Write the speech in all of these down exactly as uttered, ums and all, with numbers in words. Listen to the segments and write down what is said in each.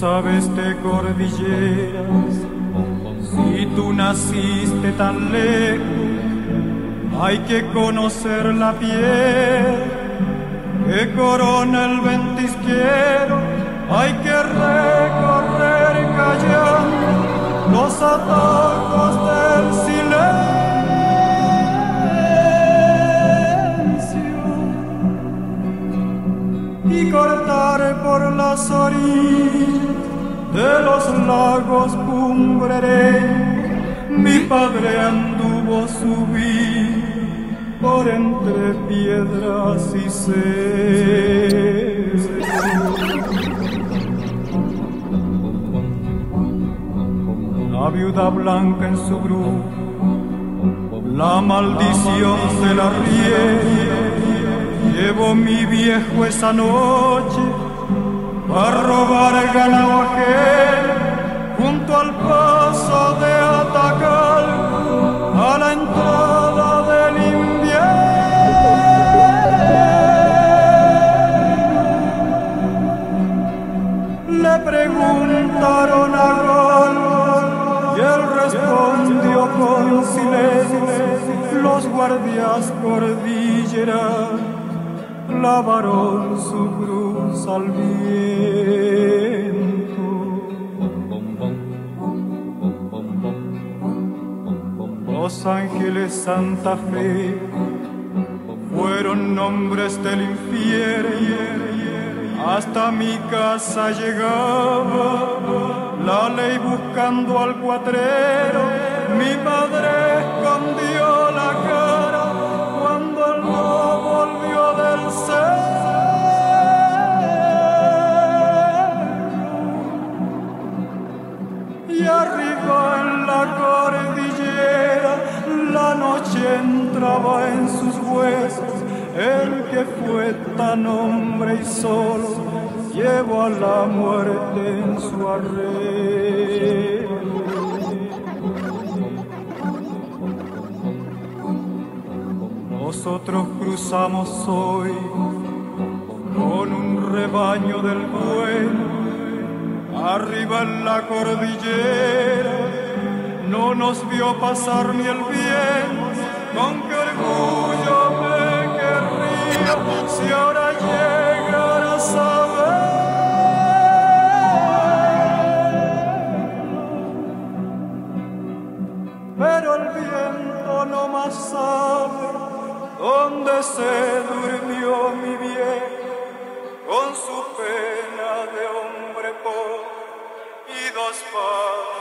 sabes de cordilleras, si tú naciste tan lejos, hay que conocer la piel que corona el vento izquierdo, hay que recorrer callando los atajos del silencio. Y cortar por las orillas de los lagos cumbrereños, mi padre anduvo subir por entre piedras y cerros. La viuda blanca en su grupo, la maldición se la ríe. Llevo mi viejo esa noche a robar ganado ajeno junto al paso de Atacal a la entrada del invierno. Le preguntaron a Gol y él respondió con silencio: los guardias cordilleras clavaron su cruz al viento. Los Ángeles, Santa Fe, fueron nombres del infierno. Hasta mi casa llegaba la ley buscando al cuatrero. Mi padre escondió la cara cuando el no volvió del cerro. Y arriba en la cordillera la noche entraba en sus huesos. El que fue tan hombre y solo llevó a la muerte en su arreo. Nosotros cruzamos hoy con un rebaño del bueno, arriba en la cordillera, no nos vio pasar ni el viento, con qué orgullo me querría si ahora llegara a saber. Pero el viento no más sabe donde se durmió mi viejo con su pena de hombre pobre y dos palos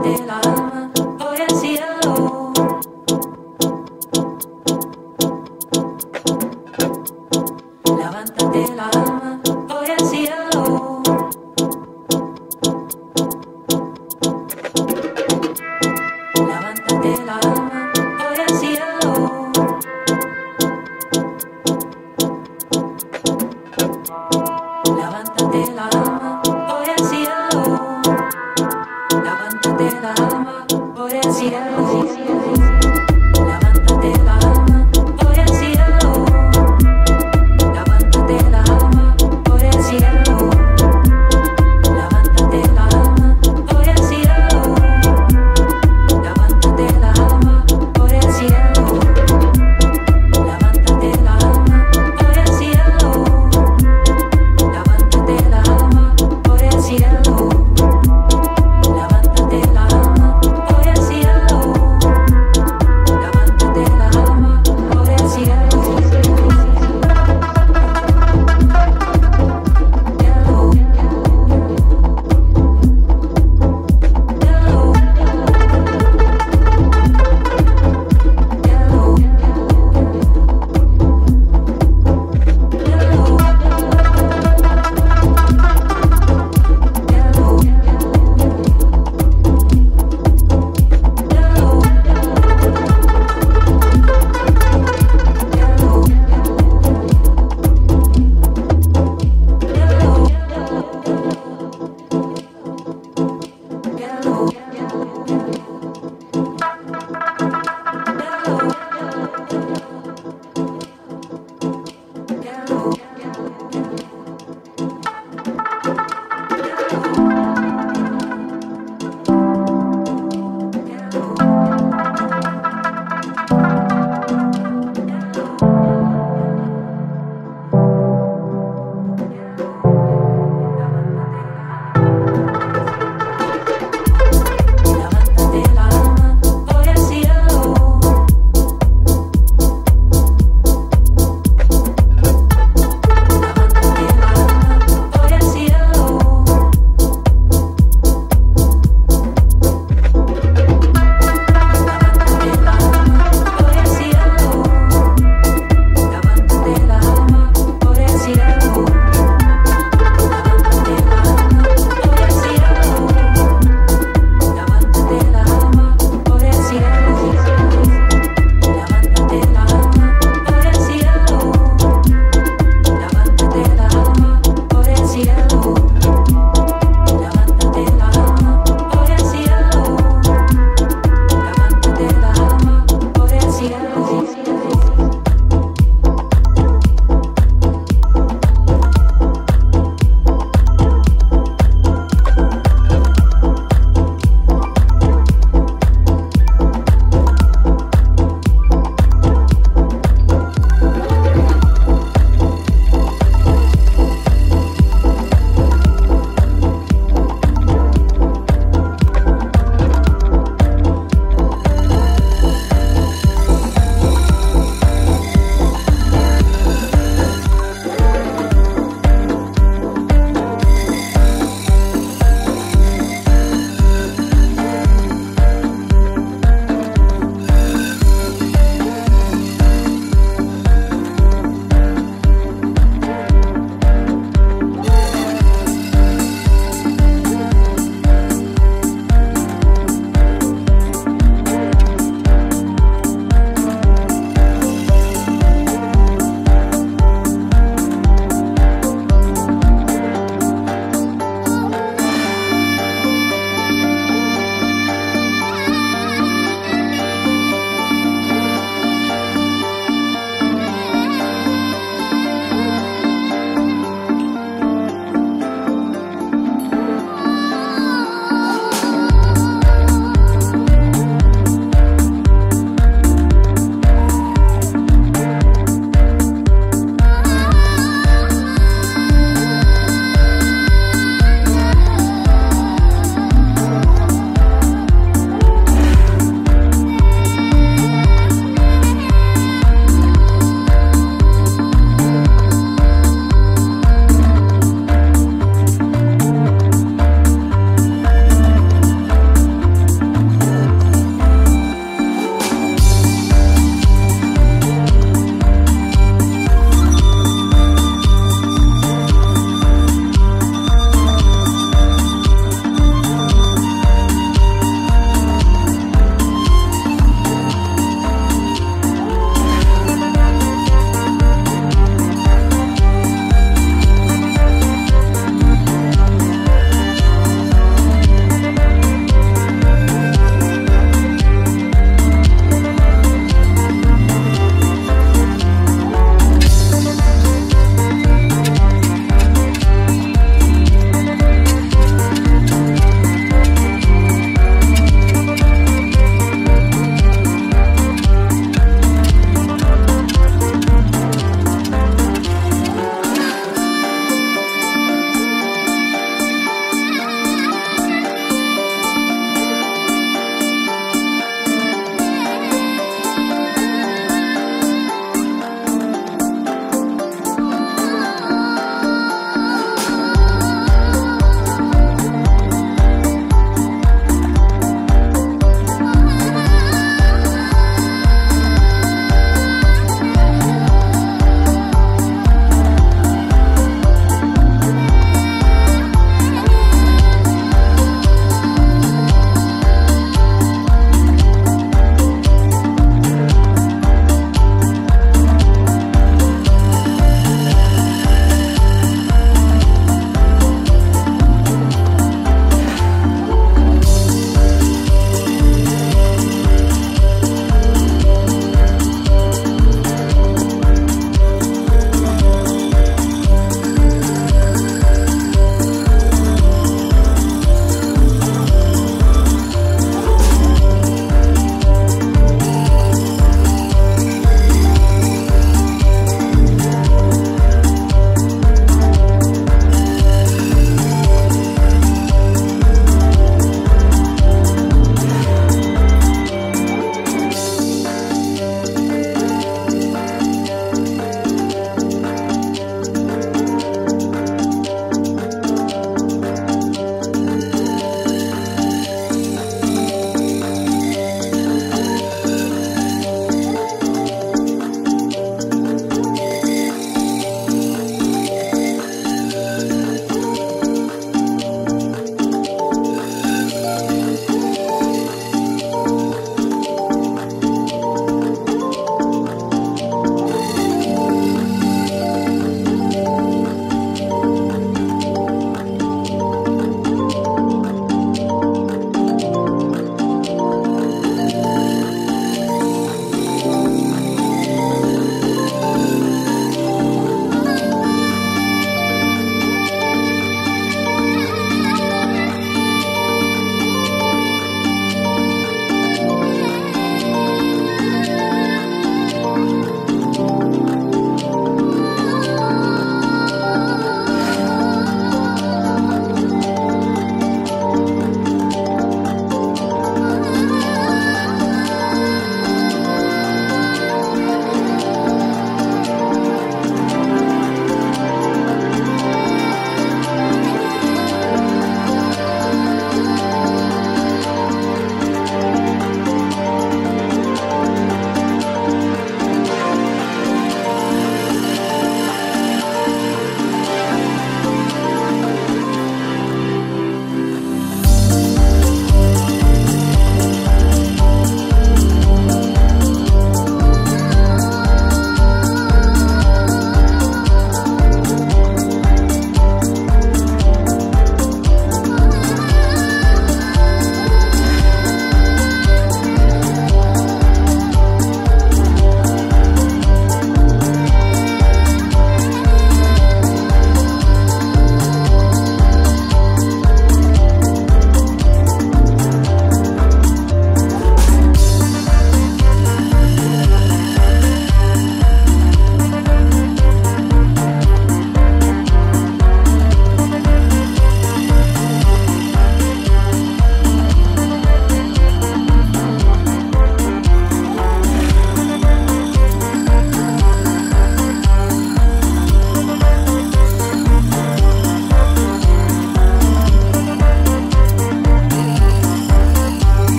del alma voy al cielo. Levántate el alma, voy al cielo. Levántate el alma, voy al cielo. Levántate el alma, voy al cielo. Levántate el alma.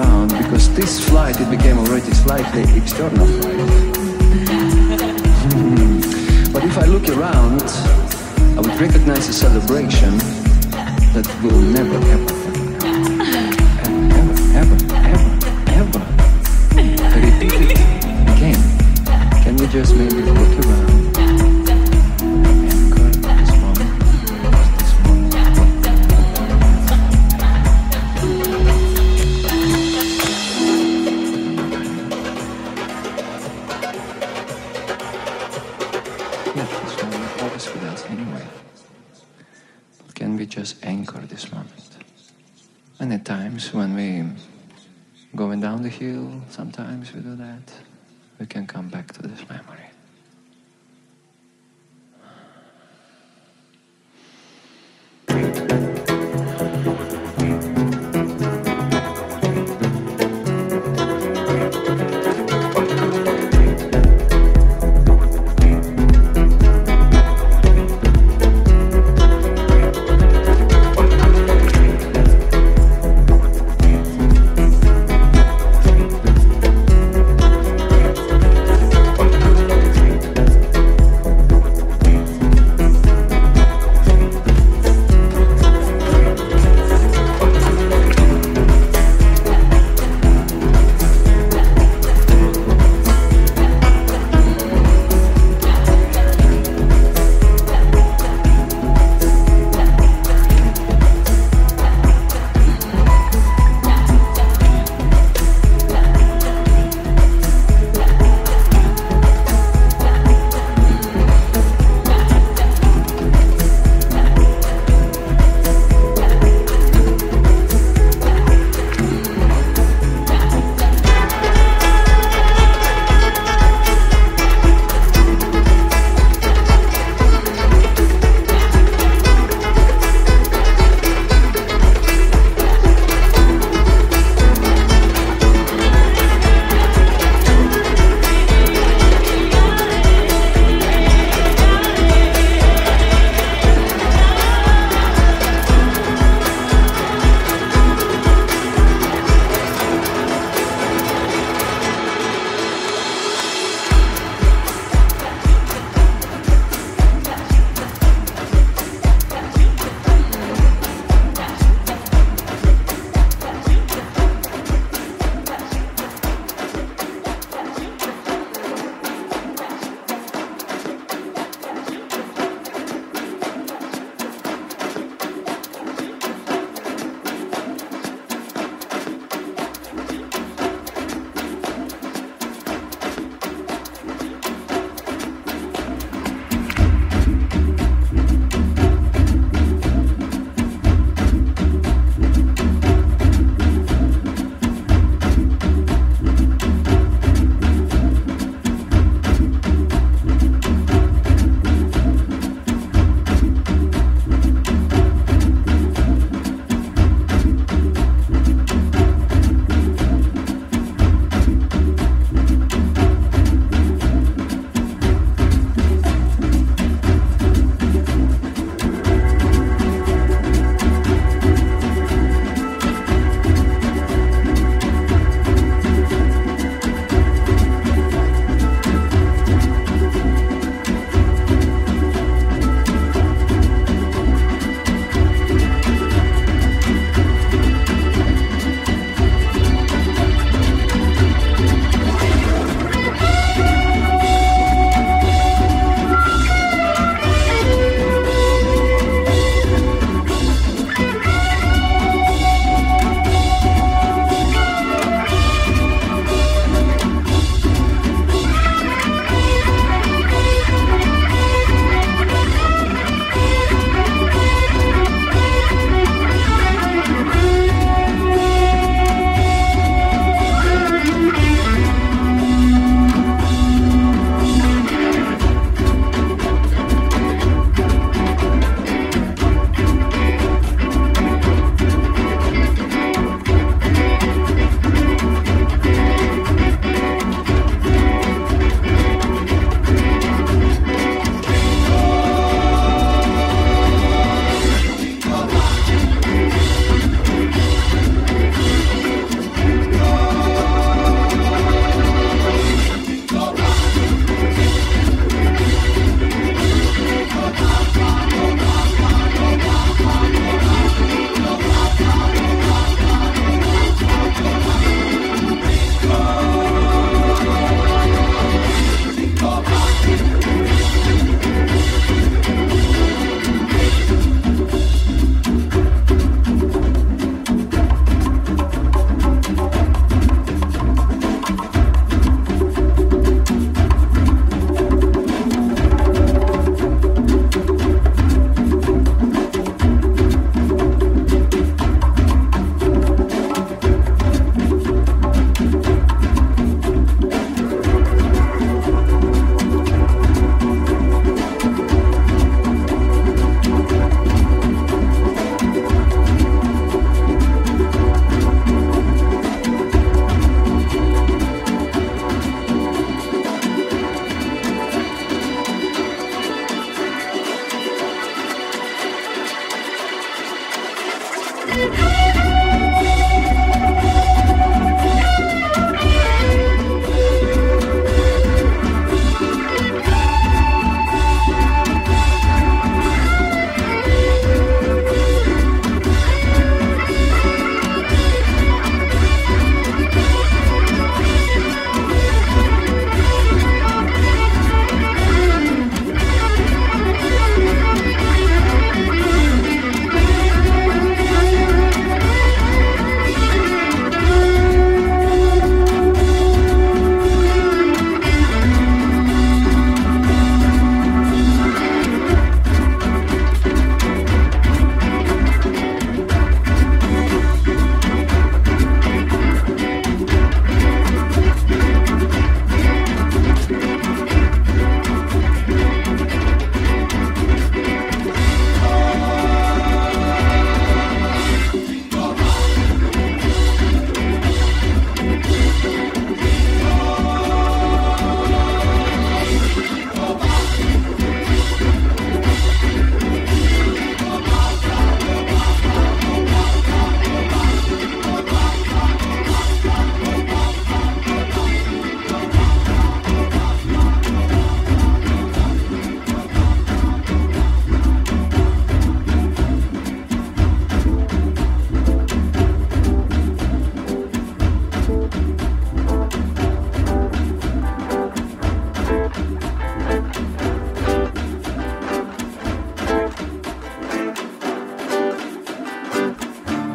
around, because this flight, it became already slightly external flight. But if I look around, I would recognize a celebration that will never happen. Ever, ever, ever, ever. Repeat it again. Can we just maybe look around? When we going down the hill, sometimes we do that, we can come back to this memory.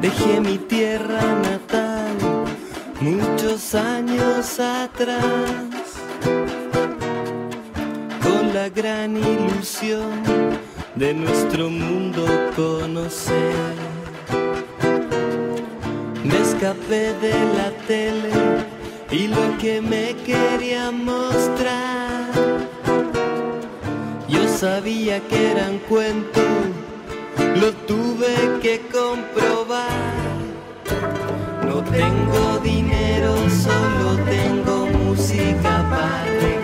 Dejé mi tierra natal muchos años atrás, con la gran ilusión de nuestro mundo conocer. Me escapé de la tele y lo que me quería mostrar, yo sabía que era un cuento, lo tuve que comprobar. No tengo dinero, solo tengo música para